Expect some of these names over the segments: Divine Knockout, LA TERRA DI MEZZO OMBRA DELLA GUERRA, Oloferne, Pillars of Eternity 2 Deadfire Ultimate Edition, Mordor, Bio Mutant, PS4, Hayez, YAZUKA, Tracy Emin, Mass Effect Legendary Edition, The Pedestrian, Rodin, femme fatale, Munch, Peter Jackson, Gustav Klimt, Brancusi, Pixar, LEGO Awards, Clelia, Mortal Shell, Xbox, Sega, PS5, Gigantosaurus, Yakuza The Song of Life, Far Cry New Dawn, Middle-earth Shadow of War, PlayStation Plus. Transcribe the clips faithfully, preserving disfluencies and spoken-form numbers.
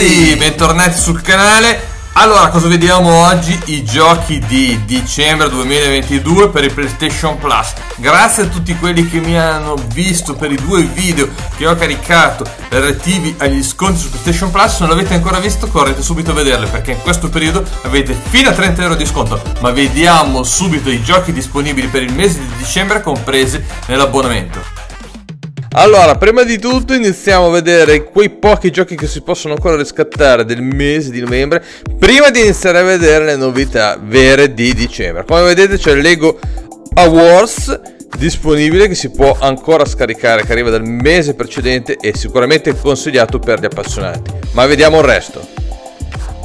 Ragazzi, bentornati sul canale. Allora, cosa vediamo oggi? I giochi di dicembre duemilaventidue per il PlayStation Plus. Grazie a tutti quelli che mi hanno visto per i due video che ho caricato relativi agli sconti su PlayStation Plus. Se non l'avete ancora visto, correte subito a vederle, perché in questo periodo avete fino a trenta euro di sconto. Ma vediamo subito i giochi disponibili per il mese di dicembre compresi nell'abbonamento. Allora, prima di tutto iniziamo a vedere quei pochi giochi che si possono ancora riscattare del mese di novembre, prima di iniziare a vedere le novità vere di dicembre. Come vedete c'è LEGO Awards disponibile, che si può ancora scaricare, che arriva dal mese precedente e sicuramente è consigliato per gli appassionati. Ma vediamo il resto.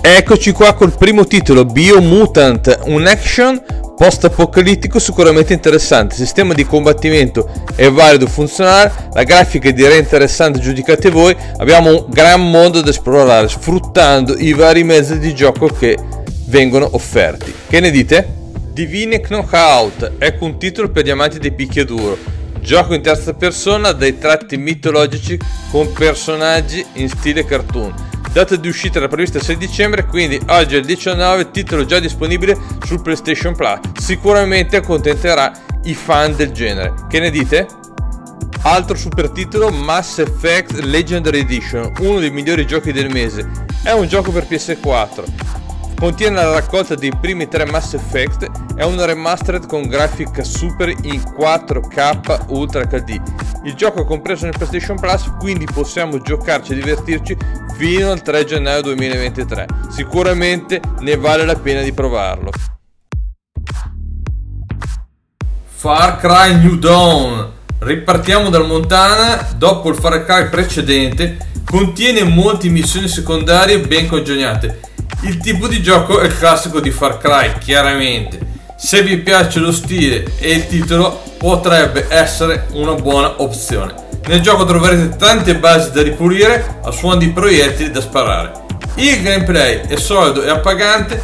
Eccoci qua col primo titolo, Bio Mutant, un action post apocalittico sicuramente interessante. Il sistema di combattimento è valido e funzionale, la grafica è direi interessante, giudicate voi. Abbiamo un gran mondo da esplorare sfruttando i vari mezzi di gioco che vengono offerti. Che ne dite? Divine Knockout, ecco un titolo per gli amanti dei picchiaduro, gioco in terza persona dai tratti mitologici con personaggi in stile cartoon. Data di uscita era prevista il sei dicembre, quindi oggi è il diciannove, titolo già disponibile sul PlayStation Plus. Sicuramente accontenterà i fan del genere. Che ne dite? Altro super titolo, Mass Effect Legendary Edition, uno dei migliori giochi del mese. È un gioco per P S quattro. Contiene la raccolta dei primi tre Mass Effect, è una remastered con grafica super in quattro K Ultra H D. Il gioco è compreso nel PlayStation Plus, quindi possiamo giocarci e divertirci fino al tre gennaio duemilaventitré. Sicuramente ne vale la pena di provarlo. Far Cry New Dawn. Ripartiamo dal Montana dopo il Far Cry precedente. Contiene molte missioni secondarie ben congegnate. Il tipo di gioco è il classico di Far Cry, chiaramente. Se vi piace lo stile e il titolo, potrebbe essere una buona opzione. Nel gioco troverete tante basi da ripulire a suono di proiettili da sparare. Il gameplay è solido e appagante,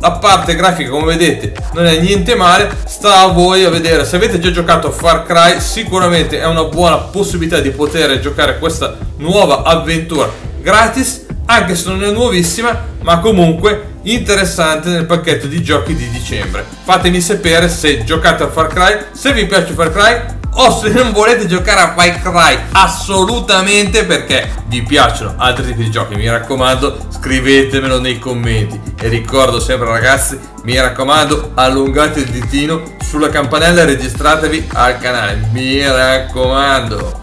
la parte grafica come vedete non è niente male, sta a voi a vedere. Se avete già giocato a Far Cry, sicuramente è una buona possibilità di poter giocare questa nuova avventura gratis, anche se non è nuovissima, ma comunque interessante nel pacchetto di giochi di dicembre. Fatemi sapere se giocate a Far Cry, se vi piace Far Cry, o se non volete giocare a Far Cry assolutamente perché vi piacciono altri tipi di giochi. Mi raccomando, scrivetemelo nei commenti. E ricordo sempre ragazzi, mi raccomando, allungate il ditino sulla campanella e registratevi al canale, mi raccomando.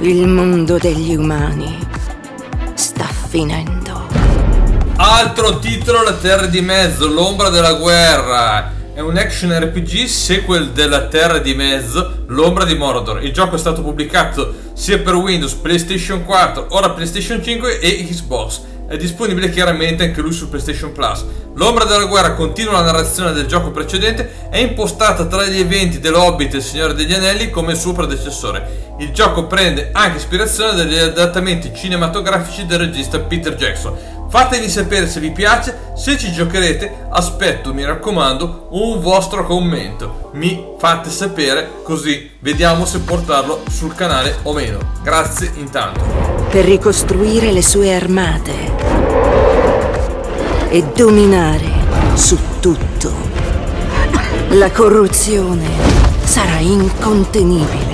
Il mondo degli umani sta finendo. Altro titolo, La Terra di Mezzo, l'ombra della guerra. È un action R P G sequel della Terra di Mezzo, l'ombra di Mordor. Il gioco è stato pubblicato sia per Windows, PlayStation quattro, ora PlayStation cinque e Xbox. È disponibile chiaramente anche lui su PlayStation Plus. L'ombra della guerra continua la narrazione del gioco precedente, è impostata tra gli eventi dell'Hobbit e il Signore degli Anelli come il suo predecessore. Il gioco prende anche ispirazione dagli adattamenti cinematografici del regista Peter Jackson. Fatemi sapere se vi piace, se ci giocherete, aspetto, mi raccomando, un vostro commento. Mi fate sapere così vediamo se portarlo sul canale o meno. Grazie intanto. Per ricostruire le sue armate e dominare su tutto, la corruzione sarà incontenibile.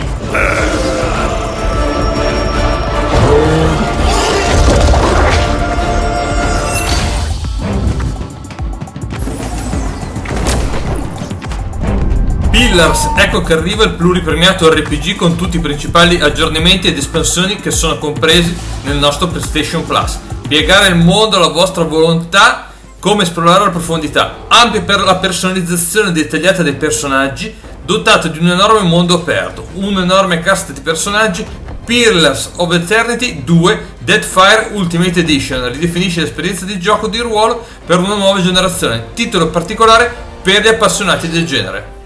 Pillars, ecco che arriva il pluripremiato R P G con tutti i principali aggiornamenti ed espansioni che sono compresi nel nostro PlayStation Plus. Piegare il mondo alla vostra volontà, come esplorare la profondità, ampio per la personalizzazione dettagliata dei personaggi, dotato di un enorme mondo aperto, un enorme cast di personaggi. Pillars of Eternity due Deadfire Ultimate Edition ridefinisce l'esperienza di gioco di ruolo per una nuova generazione, titolo particolare per gli appassionati del genere.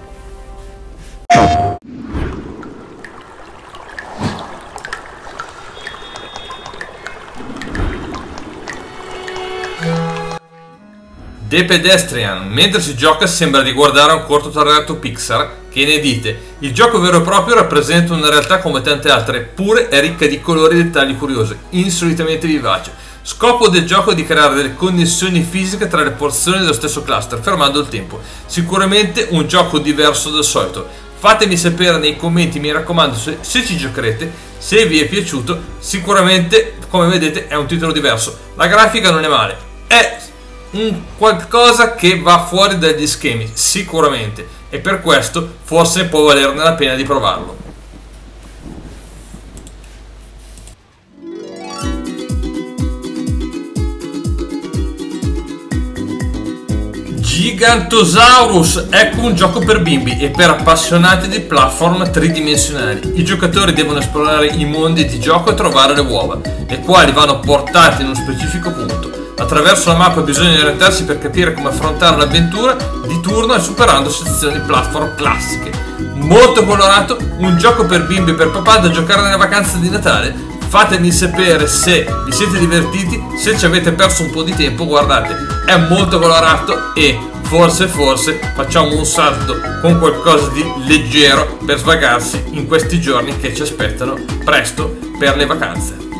The Pedestrian. Mentre si gioca sembra di guardare un cortometraggio Pixar, che ne dite? Il gioco vero e proprio rappresenta una realtà come tante altre, eppure è ricca di colori e dettagli curiosi, insolitamente vivace. Scopo del gioco è di creare delle connessioni fisiche tra le porzioni dello stesso cluster, fermando il tempo. Sicuramente un gioco diverso dal solito. Fatemi sapere nei commenti, mi raccomando, se, se ci giocherete, se vi è piaciuto. Sicuramente, come vedete, è un titolo diverso. La grafica non è male, è un qualcosa che va fuori dagli schemi, sicuramente. E per questo forse può valerne la pena di provarlo. Gigantosaurus, ecco un gioco per bimbi e per appassionati di platform tridimensionali. I giocatori devono esplorare i mondi di gioco e trovare le uova, le quali vanno portate in uno specifico punto. Attraverso la mappa bisogna orientarsi per capire come affrontare l'avventura di turno e superando sezioni platform classiche. Molto colorato, un gioco per bimbi e per papà da giocare nelle vacanze di Natale. Fatemi sapere se vi siete divertiti, se ci avete perso un po' di tempo. Guardate, è molto colorato e forse forse facciamo un salto con qualcosa di leggero per svagarsi in questi giorni che ci aspettano presto per le vacanze.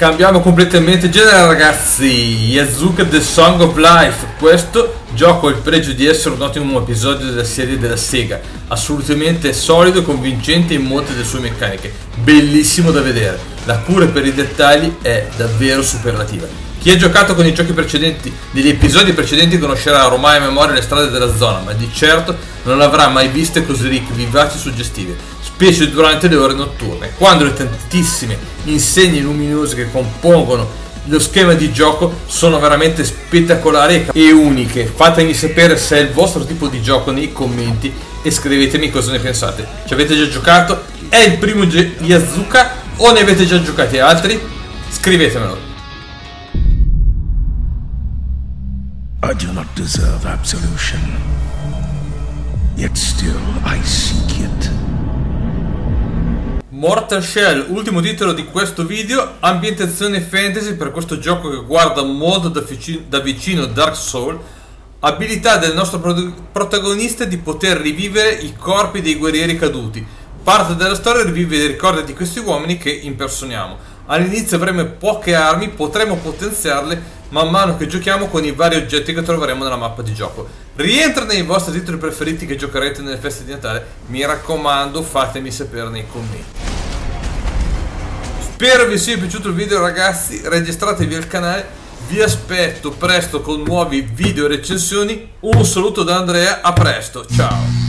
Cambiamo completamente genere, ragazzi. Yakuza The Song of Life. Questo gioco ha il pregio di essere un ottimo episodio della serie della Sega, assolutamente solido e convincente in molte delle sue meccaniche, bellissimo da vedere. La cura per i dettagli è davvero superlativa. Chi ha giocato con i giochi precedenti, degli episodi precedenti, conoscerà ormai a memoria le strade della zona, ma di certo non avrà mai viste così ricche, vivaci e suggestive, specie durante le ore notturne, quando le tantissime insegne luminose che compongono lo schema di gioco sono veramente spettacolari e uniche. Fatemi sapere se è il vostro tipo di gioco nei commenti e scrivetemi cosa ne pensate. Ci avete già giocato? È il primo Yakuza o ne avete già giocati altri? Scrivetemelo. I do not deserve absolution, yet still I seek it. Mortal Shell, ultimo titolo di questo video, ambientazione fantasy per questo gioco che guarda molto da vicino, da vicino Dark Souls. Abilità del nostro protagonista di poter rivivere i corpi dei guerrieri caduti. Parte della storia rivive i ricordi di questi uomini che impersoniamo. All'inizio avremo poche armi, potremo potenziarle man mano che giochiamo con i vari oggetti che troveremo nella mappa di gioco. Rientra nei vostri titoli preferiti che giocherete nelle feste di Natale? Mi raccomando, fatemi sapere nei commenti. Spero vi sia piaciuto il video, ragazzi, registratevi al canale, vi aspetto presto con nuovi video e recensioni. Un saluto da Andrea, a presto, ciao!